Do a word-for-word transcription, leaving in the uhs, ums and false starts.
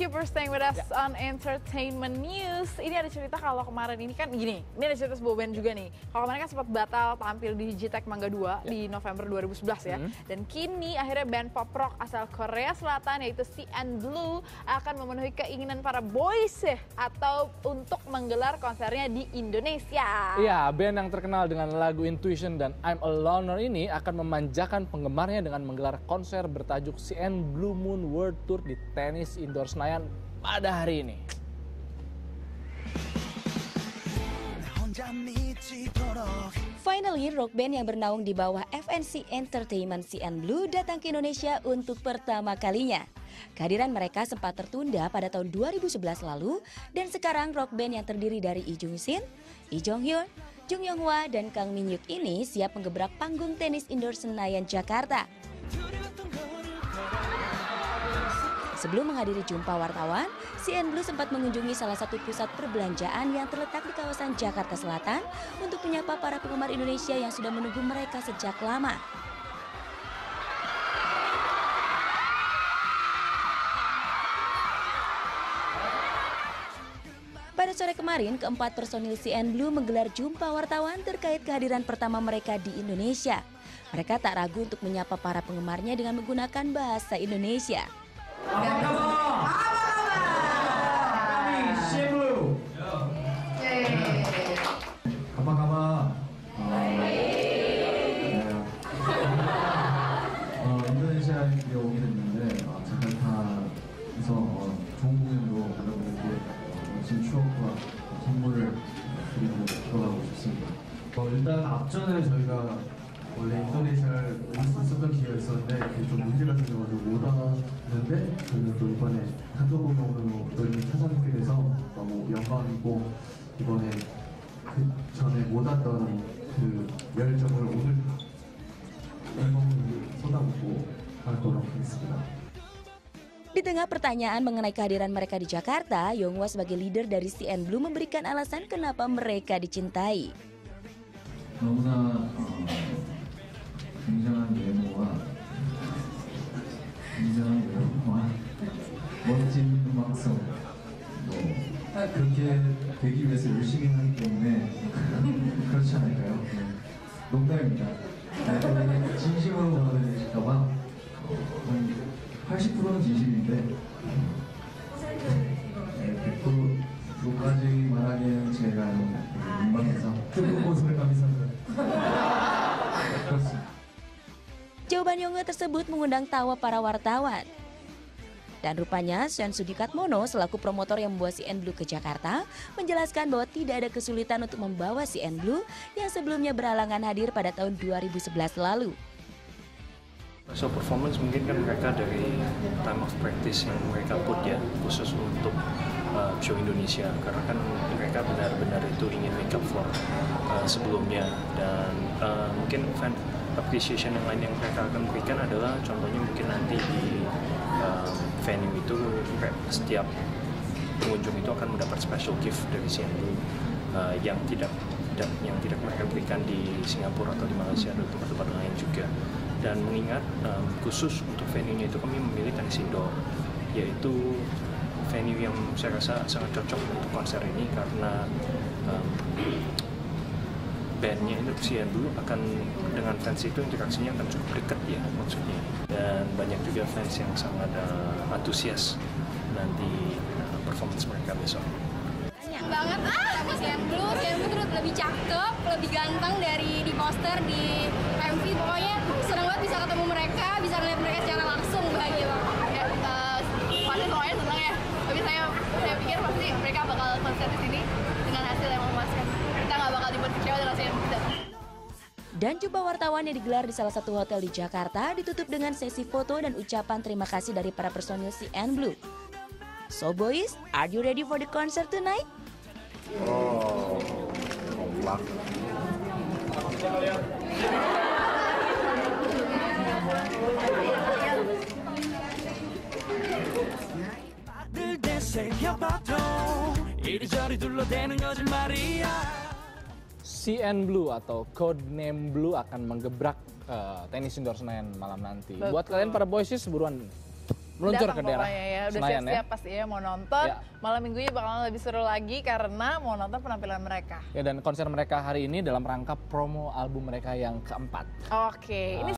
you for staying with us yeah. on Entertainment News. Ini ada cerita kalau kemarin ini kan gini, ini ada cerita sebuah band yeah. juga nih. Kalau kemarin kan sempat batal tampil di G T E C Mangga dua yeah. di November dua ribu sebelas ya. Mm. Dan kini akhirnya band pop rock asal Korea Selatan yaitu C N Blue akan memenuhi keinginan para boys atau untuk menggelar konsernya di Indonesia. Iya, yeah, band yang terkenal dengan lagu Intuition dan I'm a Loner ini akan memanjakan penggemarnya dengan menggelar konser bertajuk C N Blue Moon World Tour di Tenis Indoor Senayan pada hari ini. Finally, rock band yang bernaung di bawah F N C Entertainment C N Blue datang ke Indonesia untuk pertama kalinya. Kehadiran mereka sempat tertunda pada tahun dua ribu sebelas lalu dan sekarang rock band yang terdiri dari Lee Jungshin, Lee Jonghyun, Jung Yonghwa dan Kang Minhyuk ini siap menggebrak panggung Tenis Indoor Senayan Jakarta. Sebelum menghadiri jumpa wartawan, C N Blue sempat mengunjungi salah satu pusat perbelanjaan yang terletak di kawasan Jakarta Selatan untuk menyapa para penggemar Indonesia yang sudah menunggu mereka sejak lama. Pada sore kemarin, keempat personil C N Blue menggelar jumpa wartawan terkait kehadiran pertama mereka di Indonesia. Mereka tak ragu untuk menyapa para penggemarnya dengan menggunakan bahasa Indonesia. Di tengah pertanyaan mengenai kehadiran mereka di Jakarta, Yonghwa sebagai leader dari C N Blue memberikan alasan kenapa mereka dicintai. Jawaban Yonghwa tersebut mengundang tawa para wartawan. Dan rupanya Sean Sudikatmono selaku promotor yang membawa C N Blue ke Jakarta menjelaskan bahwa tidak ada kesulitan untuk membawa C N Blue yang sebelumnya berhalangan hadir pada tahun dua ribu sebelas lalu. So performance mungkin kan mereka dari time of practice yang mereka put ya khusus untuk uh, show Indonesia karena kan mereka benar-benar itu ingin make up for uh, sebelumnya dan uh, mungkin fan appreciation yang lain yang mereka akan berikan adalah contohnya mungkin nanti di uh, venue itu setiap pengunjung itu akan mendapat special gift dari C N Blue uh, yang tidak yang tidak mereka berikan di Singapura atau di Malaysia atau tempat-tempat lain juga. Dan mengingat um, khusus untuk venue-nya itu kami memilih Tansindo, yaitu venue yang saya rasa sangat cocok untuk konser ini karena um, bandnya itu C N Blue akan dengan fans itu interaksinya akan cukup dekat ya maksudnya. Dan banyak juga fans yang sangat uh, antusias nanti uh, performance mereka besok. Banyak banget ah sama C N Blue, C N Blue terus lebih cakep, lebih ganteng dari di poster di M V pokoknya. Bisa ketemu mereka, bisa ngeliat mereka secara langsung, bahagia banget. Pasti semuanya senang ya, tapi saya saya pikir pasti mereka bakal konser di sini dengan hasil yang memuaskan. Kita nggak bakal dibuat kecewa dengan hasil yang tidak. Dan jumpa wartawan yang digelar di salah satu hotel di Jakarta ditutup dengan sesi foto dan ucapan terima kasih dari para personil C N Blue. So boys, are you ready for the concert tonight? Oh, Allah. C N Blue atau Codename Blue akan menggebrak uh, Tenis Indoor Senayan malam nanti. Betul. Buat kalian para boys sih, buruan meluncur ke daerah ya. Udah siap-siap ya. Pasti ya mau nonton. Ya. Malam minggunya bakalan lebih seru lagi karena mau nonton penampilan mereka. Ya, dan konser mereka hari ini dalam rangka promo album mereka yang keempat. Oke. Okay. Uh, ini